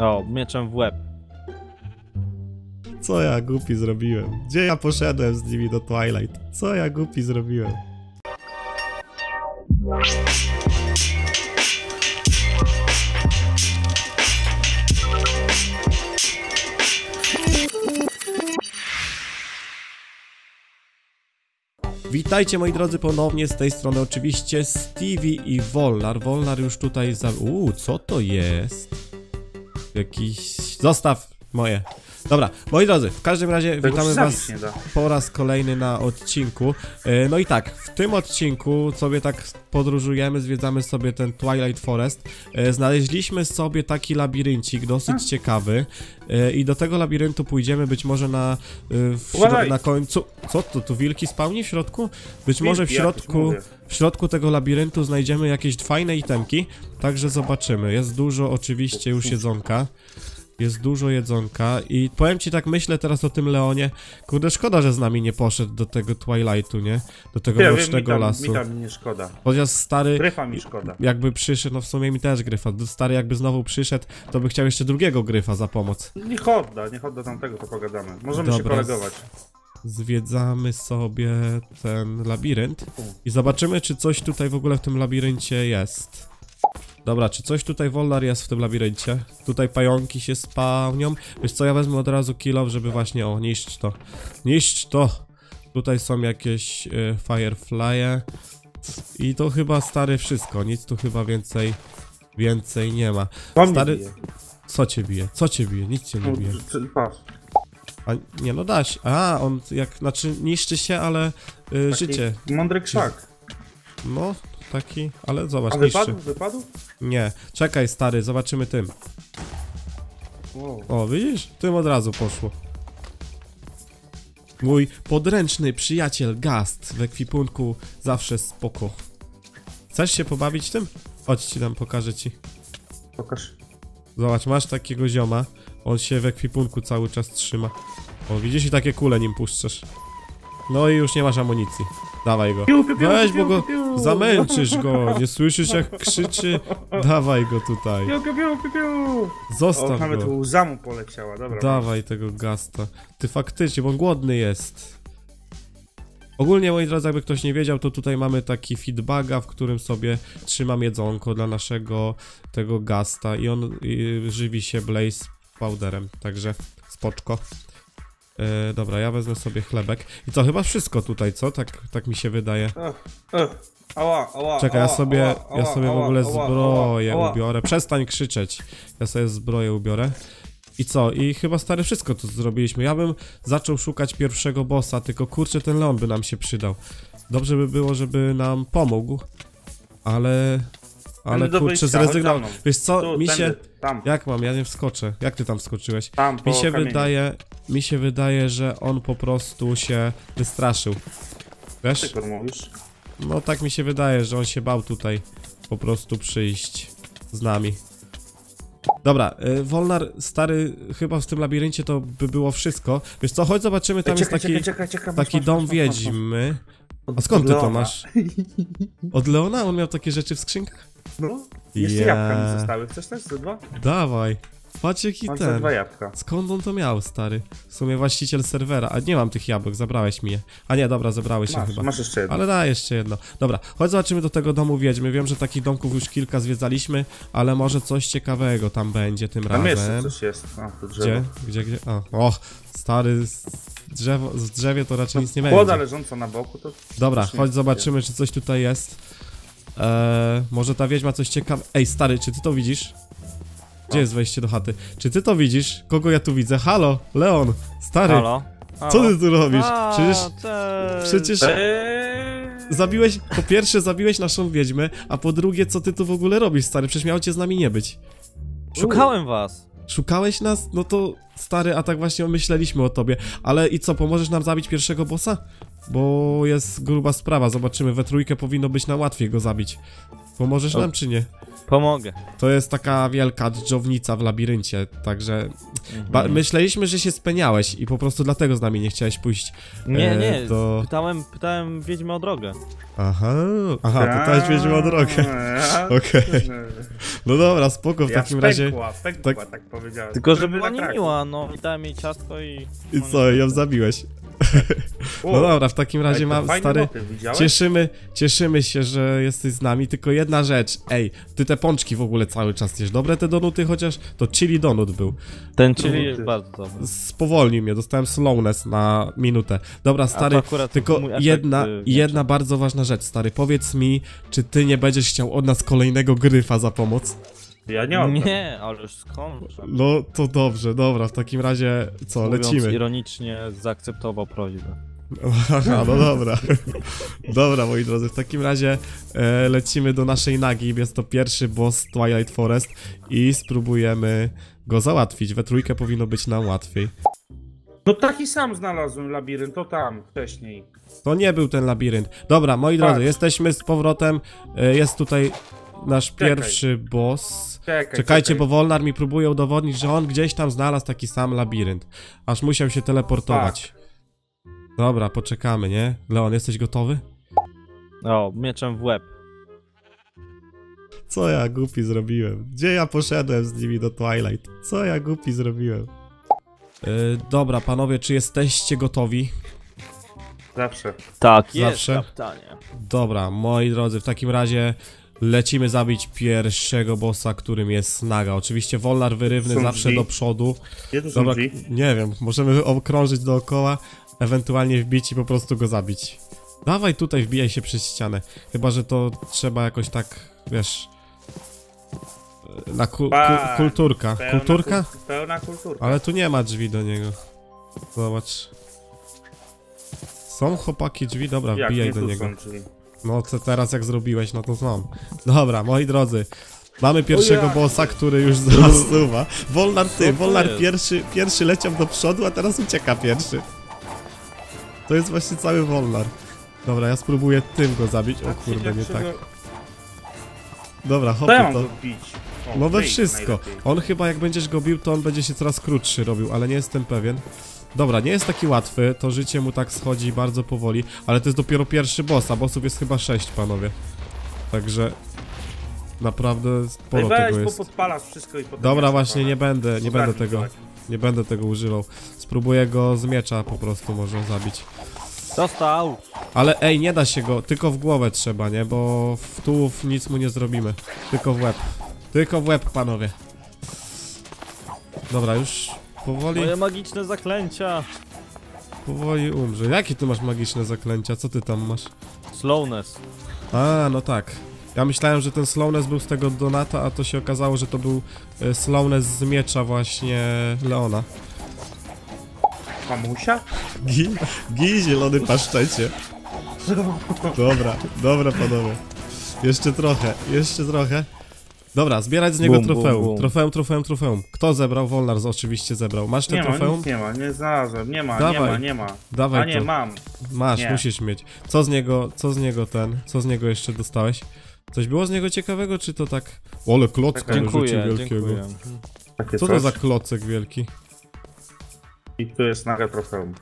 O, mieczem w łeb. Co ja głupi zrobiłem? Gdzie ja poszedłem z nimi do Twilight? Co ja głupi zrobiłem? Witajcie moi drodzy ponownie, z tej strony oczywiście Steve i Wolnar. Wolnar już tutaj za... co to jest? Jakiś... Zostaw moje. Dobra, moi drodzy, w każdym razie witamy was po raz kolejny na odcinku. No i tak, w tym odcinku sobie tak podróżujemy, zwiedzamy sobie ten Twilight Forest. Znaleźliśmy sobie taki labiryncik, dosyć ciekawy. I do tego labiryntu pójdziemy być może na końcu... Co to, tu wilki spawni w środku? Być może w środku tego labiryntu znajdziemy jakieś fajne itemki. Także zobaczymy, jest dużo oczywiście już jedzonka. Jest dużo jedzonka i powiem ci tak, myślę teraz o tym Leonie. Kurde, szkoda, że z nami nie poszedł do tego Twilightu, nie? Do tego mrocznego lasu. Mi tam nie szkoda. Chociaż stary... Gryfa mi szkoda. Jakby przyszedł, no w sumie mi też gryfa. Stary jakby znowu przyszedł, to by chciał jeszcze drugiego gryfa za pomoc. Niech odda tamtego, to pogadamy. Możemy się kolegować. Zwiedzamy sobie ten labirynt i zobaczymy, czy coś tutaj w ogóle w tym labiryncie jest. Dobra, czy coś tutaj Wolnar jest w tym labiryncie? Tutaj pająki się spawnią. Wiesz co, ja wezmę od razu kilow, żeby właśnie, o, niszcz to. Niszcz to! Tutaj są jakieś firefly'e. I to chyba stary wszystko, nic tu chyba więcej nie ma. Stary, co cię bije? Co cię bije? Nic cię nie bije. A nie, no daś. A, on jak, znaczy niszczy się, ale życie. Mądry krzak. No. Taki, ale zobacz, niszczy. Wypadł? Nie, czekaj stary, zobaczymy tym. Wow. O, widzisz? Tym od razu poszło. Mój podręczny przyjaciel Gast w ekwipunku zawsze spoko. Chcesz się pobawić tym? Chodź ci tam, pokażę ci. Pokaż. Zobacz, masz takiego zioma. On się w ekwipunku cały czas trzyma. O, widzisz? I takie kule nim puszczasz. No i już nie masz amunicji. Dawaj go. Weź, bo go zamęczysz go. Nie słyszysz jak krzyczy? Dawaj go tutaj. Zostaw go. Nawet łza mu poleciała, dobra. Dawaj tego Gasta. Ty faktycznie, bo on głodny jest. Ogólnie moi drodzy, jakby ktoś nie wiedział, to tutaj mamy taki feedbacka, w którym sobie trzymam jedzonko dla naszego tego Gasta i on żywi się Blaze Powderem, także spoczko. Dobra, ja wezmę sobie chlebek. I co, chyba wszystko tutaj, co? Tak mi się wydaje. Czekaj, ja sobie w ogóle zbroję ubiorę. Przestań krzyczeć. Ja sobie zbroję ubiorę. I co? I chyba stary wszystko tu zrobiliśmy. Ja bym zaczął szukać pierwszego bossa, tylko kurczę, ten Leon by nam się przydał. Dobrze by było, żeby nam pomógł. Ale kurczę, zrezygnował. Wiesz co, tu, mi się... Tam. Jak mam? Ja nie wskoczę. Jak ty tam wskoczyłeś? Tam, mi się wydaje, że on po prostu się wystraszył. Wiesz? No tak mi się wydaje, że on się bał tutaj po prostu przyjść z nami. Dobra, Wolnar, stary, chyba w tym labiryncie to by było wszystko. Wiesz co, chodź zobaczymy, tam jest taki dom wiedźmy. A skąd ty to masz? Od Leona? On miał takie rzeczy w skrzynkach? No, jeszcze jabłka mi zostały. Chcesz też ze dwa? Dawaj. Patrz jaki ten. Skąd on to miał, stary? W sumie właściciel serwera. A nie mam tych jabłek, zabrałeś mi je. A nie, dobra, zabrałeś je chyba. Masz jeszcze jedno. Ale daj jeszcze jedno. Dobra, chodź zobaczymy do tego domu wiedźmy. Wiem, że takich domków już kilka zwiedzaliśmy, ale może coś ciekawego tam będzie tym razem. Tam jeszcze coś jest. A, to drzewo. Gdzie? O, stary... w drzewie to raczej nic nie będzie. Woda leżąca na boku to... Dobra, chodź zobaczymy, czy coś tutaj jest. Może ta wiedźma coś ciekawe... Ej, stary, czy ty to widzisz? Gdzie jest wejście do chaty? Czy ty to widzisz? Kogo ja tu widzę? Halo, Leon, stary. Halo. Co ty tu robisz? Przecież... Zabiłeś... Po pierwsze, zabiłeś naszą wiedźmę, a po drugie, co ty tu w ogóle robisz, stary? Przecież miał cię z nami nie być. Szukałem was. Szukałeś nas? No to stary, a tak właśnie myśleliśmy o tobie. Ale i co, pomożesz nam zabić pierwszego bossa? Bo jest gruba sprawa, zobaczymy, we trójkę powinno być nam łatwiej go zabić. Pomożesz nam czy nie? Pomogę. To jest taka wielka dżdżownica w labiryncie, także myśleliśmy, że się speniałeś i po prostu dlatego z nami nie chciałeś pójść. Nie, nie, to... pytałem wiedźmy o drogę. Aha, pytałeś wiedźmy o drogę. Okej. No dobra, spoko w takim razie. Pękła, tak powiedziałem. Tylko żeby była niemiła, no i dałem jej ciastko i... I co, ją zabiłeś? No dobra, w takim razie stary, cieszymy się, że jesteś z nami, tylko jedna rzecz, ej, ty te pączki w ogóle cały czas jesz, dobre te donuty chociaż? To chili donut był. Ten chili jest bardzo dobry. Spowolnił mnie, dostałem slowness na minutę. Dobra stary, tylko jedna bardzo ważna rzecz, stary, powiedz mi, czy ty nie będziesz chciał od nas kolejnego gryfa za pomoc? Ja nie mam. Nie, ale skąd? No to dobrze, dobra, w takim razie co, lecimy. Ironicznie zaakceptował prośbę. Aha, no dobra. Dobra, moi drodzy, w takim razie lecimy do naszej Nagi, jest to pierwszy boss Twilight Forest i spróbujemy go załatwić. We trójkę powinno być nam łatwiej. No taki sam znalazłem labirynt, to tam wcześniej. To nie był ten labirynt. Dobra, moi drodzy, jesteśmy z powrotem, jest tutaj... Nasz pierwszy boss. Czekajcie, bo Wolnar mi próbuje udowodnić, że on gdzieś tam znalazł taki sam labirynt. Aż musiał się teleportować. Tak. Dobra, poczekamy, nie? Leon, jesteś gotowy? O, mieczem w łeb. Co ja głupi zrobiłem? Gdzie ja poszedłem z nimi do Twilight? Co ja głupi zrobiłem? Dobra, panowie, czy jesteście gotowi? Zawsze. Tak, zawsze. Jest zapytanie. Dobra, moi drodzy, w takim razie... Lecimy zabić pierwszego bossa, którym jest Snaga. Oczywiście Wolnar wyrywny zawsze do przodu. Dobra, nie wiem, możemy okrążyć dookoła, ewentualnie wbić i po prostu go zabić. Dawaj tutaj, wbijaj się przez ścianę. Chyba że to trzeba jakoś tak, wiesz... Na kulturka. Kulturka? Pełna kulturka. Ale tu nie ma drzwi do niego. Zobacz. Są chłopaki drzwi? Dobra, wbijaj do niego. No co teraz jak zrobiłeś, no to znam. Dobra, moi drodzy, mamy pierwszego bossa, który już zasuwa. Wolnar, Wolnar pierwszy leciał do przodu, a teraz ucieka pierwszy. To jest właśnie cały Wolnar. Dobra, ja spróbuję tym go zabić. O kurde, nie tak. Dobra, hopy to... No we wszystko. On chyba jak będziesz go bił, to on będzie się coraz krótszy robił, ale nie jestem pewien. Dobra, nie jest taki łatwy, to życie mu tak schodzi bardzo powoli, ale to jest dopiero pierwszy boss, a bossów jest chyba 6, panowie. Także... Naprawdę sporo tego jest. Dobra, właśnie, nie będę tego używał. Spróbuję go z miecza po prostu może zabić. Dostał! Ale ej, nie da się go, tylko w głowę trzeba, nie? Bo w tułów nic mu nie zrobimy. Tylko w łeb. Tylko w łeb, panowie. Dobra, już... Powoli... Moje magiczne zaklęcia! Powoli umrze. Jakie ty masz magiczne zaklęcia? Co ty tam masz? Slowness. A, no tak. Ja myślałem, że ten slowness był z tego Donata, a to się okazało, że to był slowness z miecza właśnie Leona. Mamusia? Gij, zielony paszczecie. Dobra, dobra panowie. Jeszcze trochę, jeszcze trochę. Dobra, zbierać z niego trofeum. Kto zebrał? Wolnar oczywiście zebrał. Masz te trofeum? Nie ma, nie znalazłem, nie ma. Dawaj. A nie, mam. Masz, musisz mieć. Co z niego jeszcze dostałeś? Coś było z niego ciekawego, czy to tak... Ole, klocka rzucił wielkiego. Co to za klocek wielki? I tu jest nagle trofeum.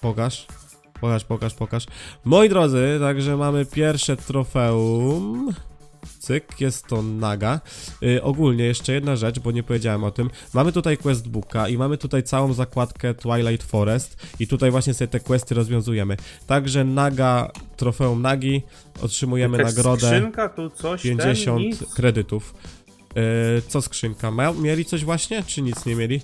Pokaż. Pokaż. Moi drodzy, także mamy pierwsze trofeum. Cyk, jest to Naga. Ogólnie jeszcze jedna rzecz, bo nie powiedziałem o tym. Mamy tutaj quest booka i mamy tutaj całą zakładkę Twilight Forest i tutaj właśnie sobie te questy rozwiązujemy. Także Naga, trofeum Nagi, otrzymujemy nagrodę skrzynka, tu coś, 50 kredytów. Co skrzynka? Mieli coś właśnie, czy nic nie mieli?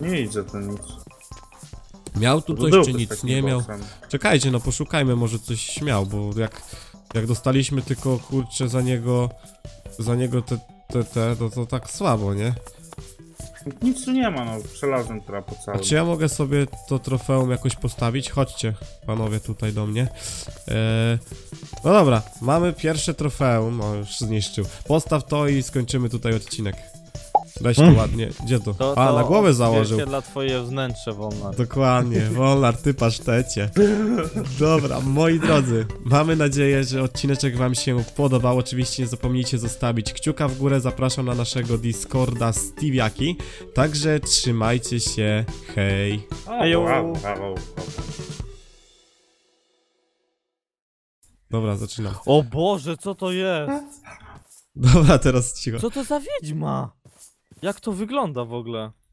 Nie idzie to nic. Miał tu coś, czy nic nie miał? Czekajcie, no poszukajmy, może coś miał, bo jak dostaliśmy tylko, kurczę, za niego to tak słabo, nie? Nic tu nie ma, no, przelazłem po całym. A czy ja mogę sobie to trofeum jakoś postawić? Chodźcie, panowie, tutaj do mnie. No dobra, mamy pierwsze trofeum, no już zniszczył. Postaw to i skończymy tutaj odcinek. Weź to ładnie. Gdzie to? A, na głowę założył. To dla twoje wnętrze, Wolnar. Dokładnie, Wolnar, ty pasztecie. Dobra, moi drodzy, mamy nadzieję, że odcineczek wam się podobał. Oczywiście nie zapomnijcie zostawić kciuka w górę. Zapraszam na naszego Discorda Steve'aki. Także trzymajcie się, hej. Dobra, zaczynam. O Boże, co to jest? Dobra, teraz cicho. Co to za wiedźma? Jak to wygląda w ogóle?